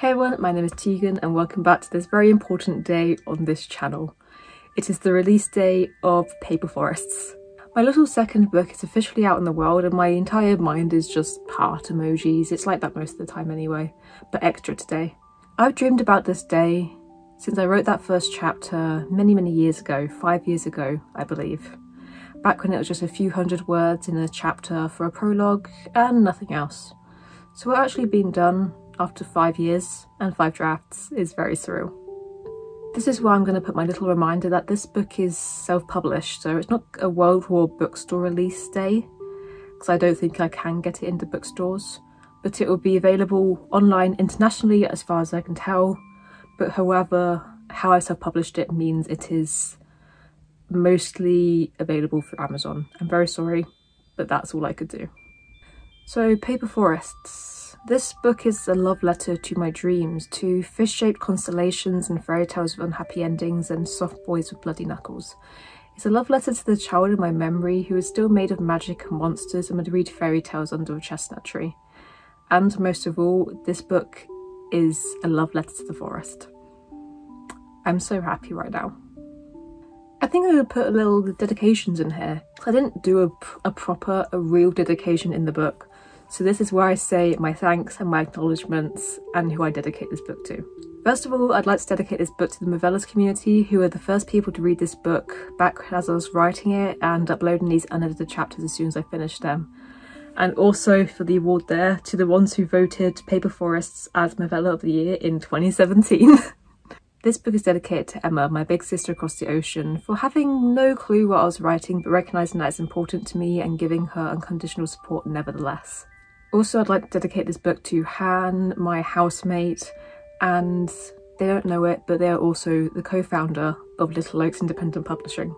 Hey everyone, my name is Tegan and welcome back to this very important day on this channel. It is the release day of Paper Forests. My little second book is officially out in the world and my entire mind is just heart emojis. It's like that most of the time anyway, but extra today. I've dreamed about this day since I wrote that first chapter many years ago, 5 years ago I believe. Back when it was just a few hundred words in a chapter for a prologue and nothing else. So it's actually been done after 5 years and 5 drafts is very surreal. This is where I'm going to put my little reminder that this book is self-published, so it's not a World War bookstore release day, because I don't think I can get it into bookstores, but it will be available online internationally as far as I can tell. But however, how I self-published it means it is mostly available through Amazon. I'm very sorry, but that's all I could do. So Paper Forests. This book is a love letter to my dreams, to fish-shaped constellations and fairy tales with unhappy endings and soft boys with bloody knuckles. It's a love letter to the child in my memory who is still made of magic and monsters and would read fairy tales under a chestnut tree. And most of all, this book is a love letter to the forest. I'm so happy right now. I think I'm going to put a little dedications in here. I didn't do a real dedication in the book. So this is where I say my thanks and my acknowledgements and who I dedicate this book to. First of all, I'd like to dedicate this book to the Movella's community, who were the first people to read this book back as I was writing it and uploading these unedited chapters as soon as I finished them. And also for the award there to the ones who voted Paper Forests as Movella of the Year in 2017. This book is dedicated to Emma, my big sister across the ocean, for having no clue what I was writing but recognising that it's important to me and giving her unconditional support nevertheless. Also, I'd like to dedicate this book to Han, my housemate, and they don't know it, but they are also the co-founder of Little Oaks Independent Publishing.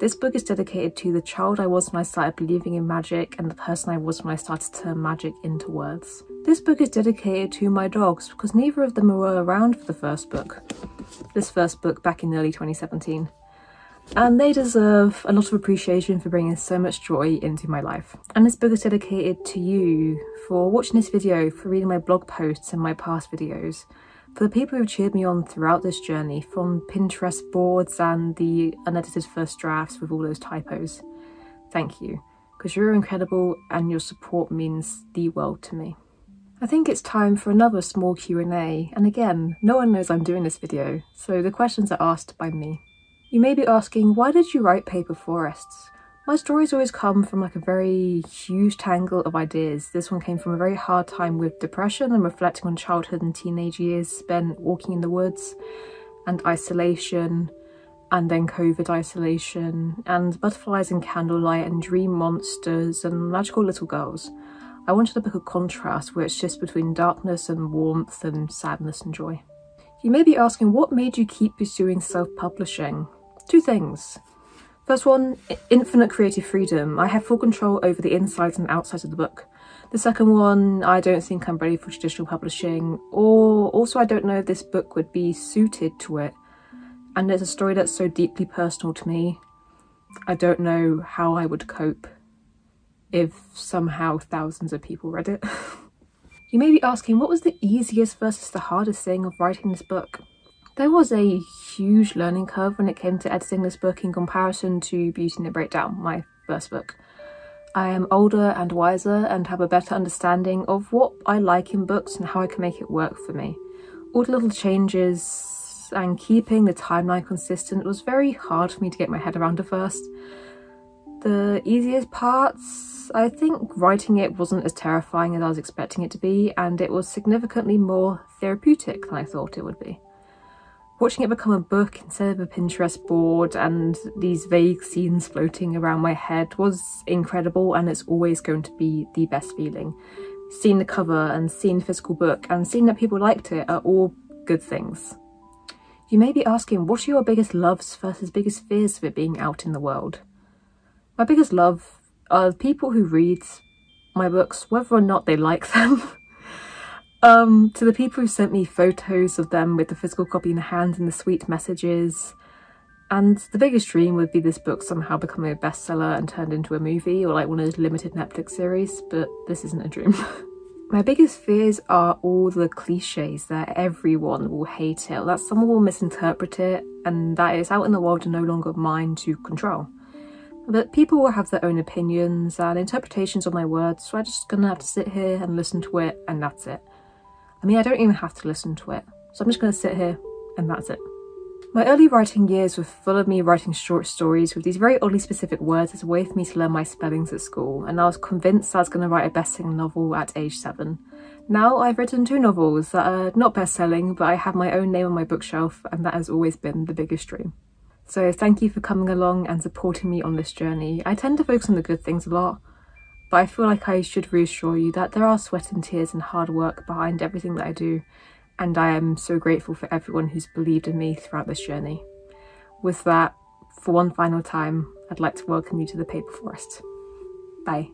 This book is dedicated to the child I was when I started believing in magic and the person I was when I started to turn magic into words. This book is dedicated to my dogs, because neither of them were around for the first book, this first book back in early 2017. And they deserve a lot of appreciation for bringing so much joy into my life. And this book is dedicated to you for watching this video, for reading my blog posts and my past videos, for the people who've cheered me on throughout this journey, from Pinterest boards and the unedited first drafts with all those typos. Thank you, because you're incredible and your support means the world to me. I think it's time for another small Q&A, and again, no one knows I'm doing this video, so the questions are asked by me. You may be asking, why did you write Paper Forests? My stories always come from like a very huge tangle of ideas. This one came from a very hard time with depression and reflecting on childhood and teenage years spent walking in the woods and isolation, and then COVID isolation and butterflies and candlelight and dream monsters and magical little girls. I wanted a book of contrast where it shifts between darkness and warmth and sadness and joy. You may be asking, what made you keep pursuing self-publishing? Two things. First one, infinite creative freedom. I have full control over the insides and outsides of the book. The second one, I don't think I'm ready for traditional publishing, or also I don't know if this book would be suited to it. And it's a story that's so deeply personal to me. I don't know how I would cope if somehow thousands of people read it. You may be asking, what was the easiest versus the hardest thing of writing this book? There was a huge learning curve when it came to editing this book in comparison to Beauty and the Breakdown, my first book. I am older and wiser and have a better understanding of what I like in books and how I can make it work for me. All the little changes and keeping the timeline consistent was very hard for me to get my head around at first. The easiest parts, I think writing it wasn't as terrifying as I was expecting it to be, and it was significantly more therapeutic than I thought it would be. Watching it become a book instead of a Pinterest board and these vague scenes floating around my head was incredible, and it's always going to be the best feeling. Seeing the cover and seeing the physical book and seeing that people liked it are all good things. You may be asking, what are your biggest loves versus biggest fears of it being out in the world? My biggest love are the people who read my books, whether or not they like them. To the people who sent me photos of them with the physical copy in hand and the sweet messages. And the biggest dream would be this book somehow becoming a bestseller and turned into a movie or like one of those limited Netflix series, but this isn't a dream. My biggest fears are all the cliches that everyone will hate it, or that someone will misinterpret it, and that it's out in the world and no longer mine to control. But people will have their own opinions and interpretations of my words, so I'm just gonna have to sit here and listen to it, and that's it. I mean, I don't even have to listen to it, so I'm just gonna sit here, and that's it. My early writing years were full of me writing short stories with these very oddly specific words as a way for me to learn my spellings at school, and I was convinced I was going to write a best-selling novel at age 7. Now I've written 2 novels that are not best-selling, but I have my own name on my bookshelf, and that has always been the biggest dream. So thank you for coming along and supporting me on this journey. I tend to focus on the good things a lot, but I feel like I should reassure you that there are sweat and tears and hard work behind everything that I do. And I am so grateful for everyone who's believed in me throughout this journey. With that, for one final time, I'd like to welcome you to the Paper Forest. Bye.